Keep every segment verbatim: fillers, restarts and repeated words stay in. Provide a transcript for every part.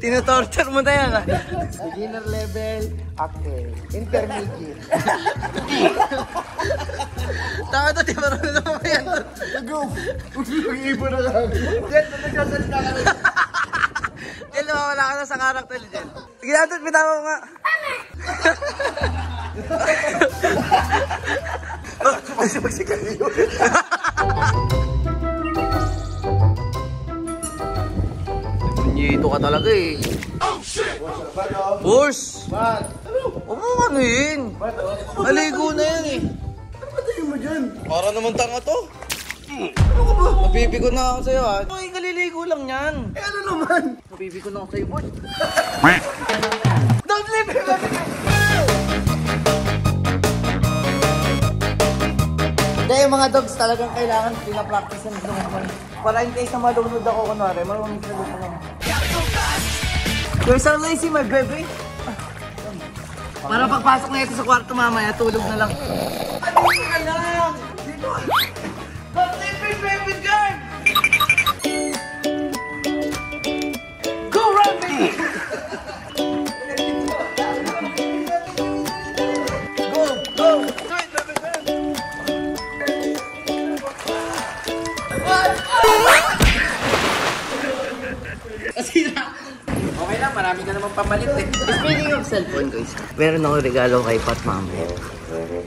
Tinutorture mo tayo nga. Beginner level, active. Intermediate. Tama to, di marunong na mamaya to. Go! Mag-ibo na lang. Jen, magkasalita ka rin. Jen, nawawala ka na sa karakter, Jen. Sige, Anton, pitawa ko nga. Magsigarilyo. Ito ka talaga eh. Oh shit! Horse! Bat! Ano? Ano yun? Maligo na yan eh. Ano ba tayo mo dyan? Para naman tanga to. Ano ka ba? Napipikon na ako sa'yo ha. Ay, kaliligo lang yan. Eh ano naman? Napipikon na ako sa'yo boss. Don't leave me! Kaya mga dogs talagang kailangan pinapractice yan. Para in case na malunod ako kunwari, marunong sagot ko naman. You're so lazy, my baby. Para pagpasok na ito sa kwarto mamaya, tulog na lang. Ano yun na lang? Dito! Don't leave me, baby girl! Go, Ravi! Go, go! Sweet, baby girl! What? Asira! Okay lang, marami ka naman pamalit eh. Speaking of cellphone guys, meron ako regalo kay Pat mamaya.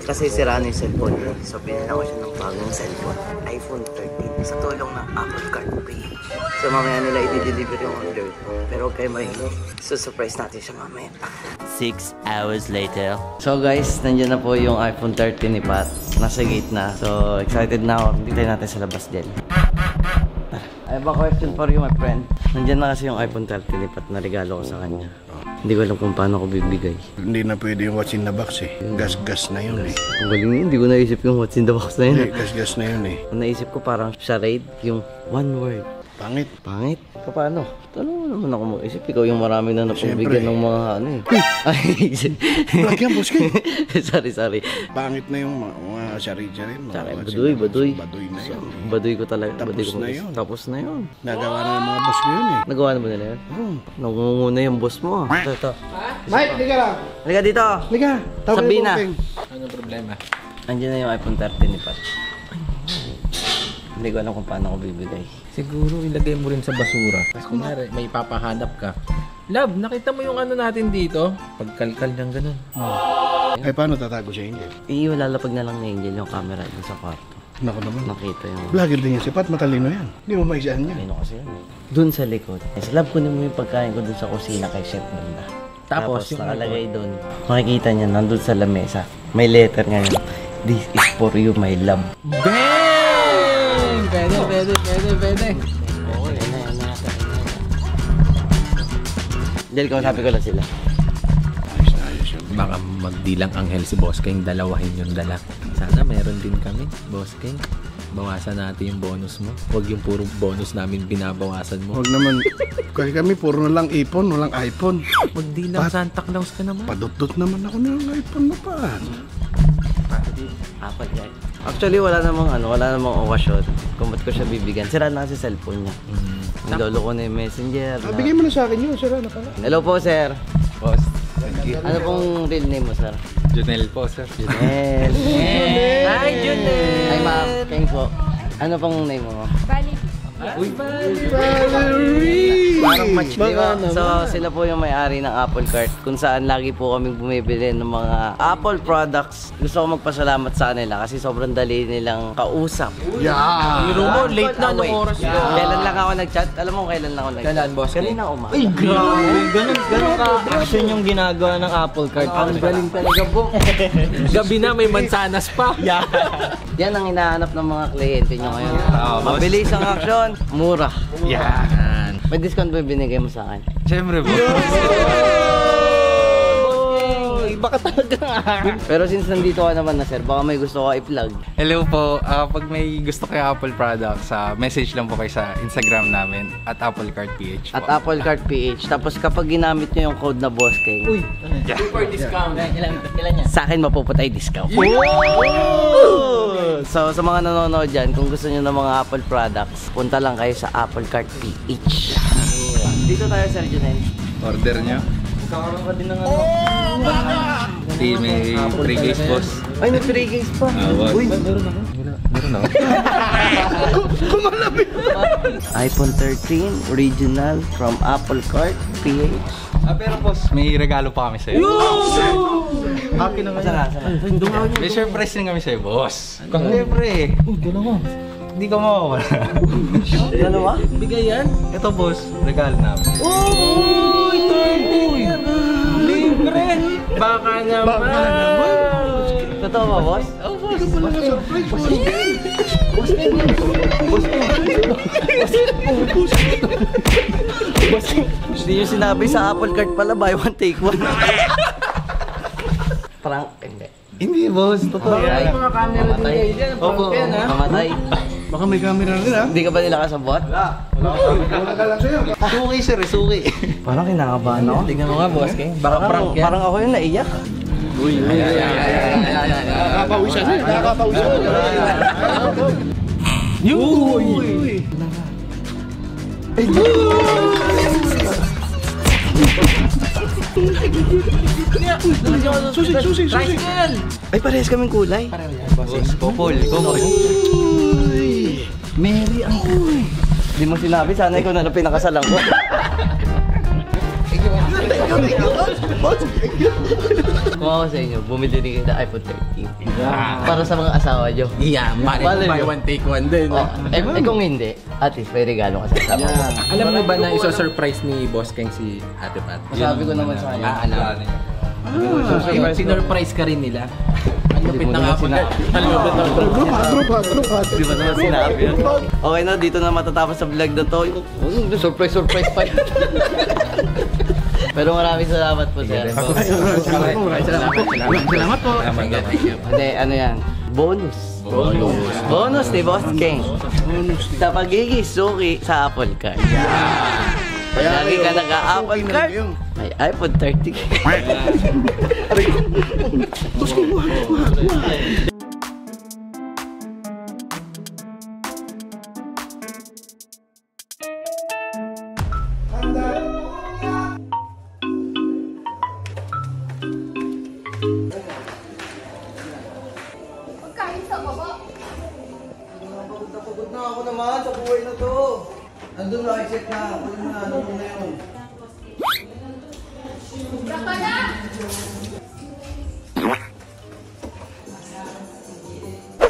Kasi sira na yung cellphone niya. So binila ko siya ng bagong cellphone. iPhone thirteen. Sa tulong ng Applecart P H. So mamaya nila i-deliver yung order. Pero okay mahilo. So surprise natin siya mamaya. six hours later. So guys, nandiyan na po yung iPhone thirteen ni Pat. Nasa gate na. So excited na ako. Hintay natin sa labas din. I have a question for you, my friend. Nandiyan na kasi yung iPhone thirteen lipat na regalo ko sa kanya. Hindi ko alam kung paano ko bibigay. Hindi na pwede yung what's in the box eh. Gas-gas na yun eh. Ang galing yun. Hindi ko naisip yung what's in the box na yun. Hindi, gas-gas na yun eh. Ang naisip ko parang charade yung one word. Pangit. Pangit? Paano? Ano naman ako mag-isip? Ikaw yung marami na napabigyan ng mga ano eh. Ay, black yan, boss ko. Sorry, sorry. Pangit na yung mga... Sarija rin. Baduy, baduy. Baduy na yun. Baduy ko talaga. Tapos na yun. Tapos na yun. Nagawa na ng mga boss ko yun eh. Nagawa na ba nila yun? Oo. Nangunguna yung boss mo. Ito, ito. Mike, liga lang. Liga dito. Liga. Sabihin na. Ano problema? Andiyan na yung iPhone thirteen ni Pat. Hindi ko alam kung paano ko bibigay. Siguro ilagay mo rin sa basura. Kasi kunwari, may papahanap ka. Love, nakita mo yung ano natin dito? Pagkalkal ng ganun. Ay, paano tatago si Angel? Eh, lalapag na lang ni Angel yung camera dun sa kwarto. Naku naman. Nakita yung... Vlogger din yan si Pat, matalino yan. Hindi mo maisahan niya. Matalino kasi yan. Dun sa likod. Yes, love, kunin mo yung pagkain ko dun sa kusina kay Chef Banda. Tapos, Tapos nakalagay dun. Makikita niya, nandun sa lamesa. May letter ngayon. This is for you, my love. Bang! Pwede, pwede, pwede, pwede. Okay, na yan, na yan. Angel, kausapin ko lang sila. Baka magdilang anghel si Boss Keng, dalawahin yung dala. Sana meron din kami, Boss Keng. Bawasan natin yung bonus mo. Huwag yung puro bonus namin binabawasan mo. Huwag naman. Kasi kami puro na lang ipon, walang iPhone. Magdilang Santa Claus ka naman. Padot-dot naman ako na yung iPhone na pa. Apat yan. Actually, wala namang ano, wala namang okasyon. Kung ba't ko siya bibigyan. Sira na kasi cellphone niya. Ang lolo ko na yung messenger. Ah, bigyan mo na sa akin yun. Sira na pala. Hello po, sir. Boss. Ano pong real name mo, sir? Junel po, sir. Junel! Junel! Hi, Junel! Hi, ma'am. Thanks po. Ano pong name mo? Valerie. Uy, Valerie! Parang match, di ba? So, sila po yung may-ari ng Apple Card, kung saan lagi po kaming bumibili ng mga Apple products. Gusto ko magpasalamat sa kanila kasi sobrang dali nilang kausap. Yeah! Biro mo, late na ng oras ko. Kailan lang ako nag-chat? Alam mo kailan lang ako nag-chat? Kailan, boss? Kanina umaga. Ay, grabe! Ganun, ganun ka. Action yung ginagawa ng Apple Card. Ang galing talaga po. Gabi na, may mansanas pa. Yeah! Yan ang hinahanap ng mga kliyente nyo ngayon. Mabilis ang action. Mura. Yan. May discount ba binigay mo sa akin? Siyempre po. Baka talaga. Pero since nandito ka naman na sir, baka may gusto ka i-plug. Hello po. Uh, pag may gusto kay Apple products, uh, message lang po kayo sa Instagram namin at Applecart P H. At Applecart P H. Tapos kapag ginamit nyo yung code na Boss Keng. Uy! Yeah. Super discount. Ilan, ilan niya? Sa akin mapuputay discount. So sa mga nanonood dyan, kung gusto nyo ng mga Apple products, punta lang kayo sa Applecart P H. Dito tayo, Sir Junel. Order niya. Kakaroon ka din ng ano. Si may free case, boss. Ay, may free case pa. Uy, meron ako. Meron ako. Kumalapit. iPhone thirteen, original from Applecart P H. Ah, pero boss, may regalo pa kami sa'yo. Happy naman. May surprise din kami sa'yo, boss. Siyempre. Uy, dalawa. Hindi ka mawawala. Dalawa? Bigay yan? Ito, boss. Regalo namin. Uy! thirteen! Libre! Baka naman! Baka naman! Totoo ba, boss? Oo, boss. Ito pala na surprise. Boss, boss. Boss, boss. Boss, boss. Hindi nyo sinabi sa Apple Card pala, buy one, take one. Prank. Hindi. Hindi, boss. Totoo. Baka yung mga camera din kayo dyan. Opo. Kamatay. Baka may camera rin, ha? Hindi ka ba nila kasabot? Wala. Wala ka. Wala ka lang sa'yo. Suki, sir. Suki. Parang kinakabahan ako. Tignan mo nga, boss. Baka prank yan. Parang ako yung naiyak. Uy, uy, uy. Nakakapawi siya, sir. Nakakapawi siya. Uy! Uy! Susi, susi, susi. Ay, parehas kaming kulay. Boss, Popol. Uy! Mary ang uy. Hindi mo sinabi, sana ikaw na lang pinakasalang ko. Kuha ko sa inyo, bumili din kayo ng iPhone thirteen. Para sa mga asawa nyo. Yeah, buy one, take one din. Eh kung hindi, at least may regalo ka sa asawa. Alam mo ba na iso-surprise ni Boss Keng si Ate Pat? Sabi ko naman sa kanya. Alam mo. Sinurprise ka rin nila. Lupit na nga po na. Halibot na po. Drop, drop, drop. Di ba naman sinabi yun? Okay na, dito na matatapos sa vlog na to. Surprise, surprise pa. Pero maraming salamat po, sir. Salamat, salamat po. Hindi, ano yan? Bonus. Bonus. Bonus ni Boss Keng. Sa pagigisuki sa Apple Card. Pag lagi ka naka-Apple Card, may iPhone thirteen. Boss Keng, wah, wah, wah.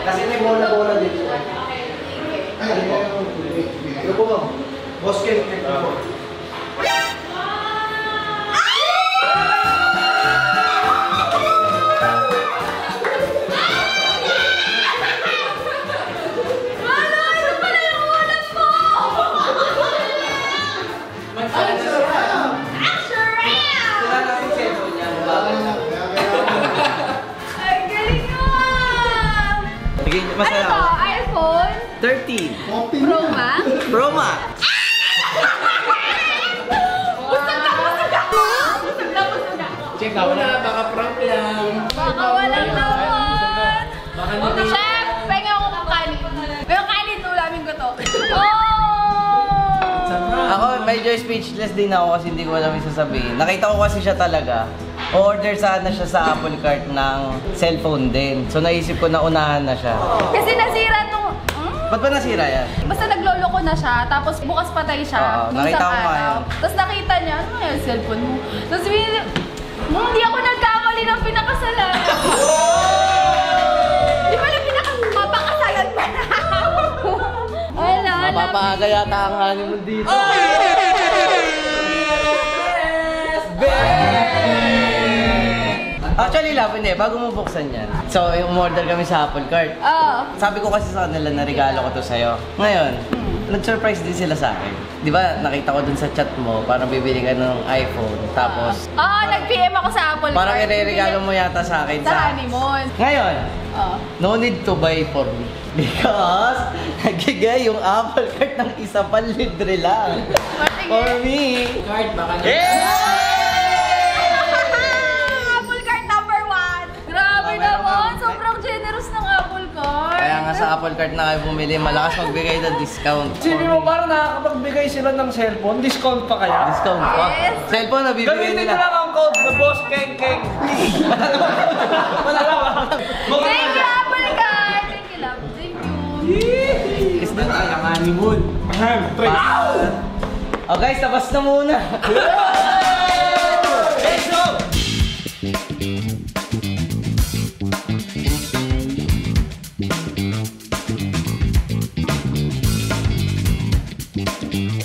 Kasi may bola-bola dito. Ay, ano po? Ano po ba? Boss Keng. iPhone thirteen. Pro Max. Pro Max. Busag na, busag ako! Busag na, busag ako! Check out na, baka prank lang. Baka walang lawan. Chef, penga ako kukali. Pero kali ito, ulamin ko to. Ako, medyo speechless din ako kasi hindi ko alam yung sasabihin. Nakita ko kasi siya talaga. Order sana siya sa Apple Card ng cellphone din. So naisip ko na unahan na siya. Kasi nasira itong... Ba't ba nasira yan? Basta naglolo ko na siya, tapos bukas patay siya. Oo, nakita ko nga yun. Tapos nakita niya, ano nga yung cellphone mo? Tapos hindi ako nagkamali ng pinakasalan. Di pala pinakamapangasalan pa na. Wala, alam. Mapapakagayata ang hanin mo dito. Actually, laban eh. Bago mo buksan yan. So, umorder kami sa Apple Card. Oo. Sabi ko kasi sa kanila na regalo ko to sa'yo. Ngayon, nag-surprise din sila sa akin. Di ba, nakita ko dun sa chat mo, parang bibili ka ng iPhone. Tapos... Oo, nag-P M ako sa Apple Card. Parang i-regalo mo yata sa akin sa... Sa honeymoon. Ngayon, no need to buy for me. Because, nagigay yung Apple Card ng isa pa libre lang. For me. Card, baka na. Yeah! Sobrang generous ng Apple Card. Kaya nga sa Applecart na kayo bumili, malakas magbigay ng discount. Sabi mo, parang nakakapagbigay sila ng cellphone, discount pa kaya? Discount pa? Yes. Cellphone na bibigay nila. Gamitin nila ang code, the Boss Keng Keng. Wala naman. Wala naman. Thank you, Applecart. Thank you, love. Thank you. Is that ang honeymoon? Ahem, try. Oh guys, tapos na muna. Thank you.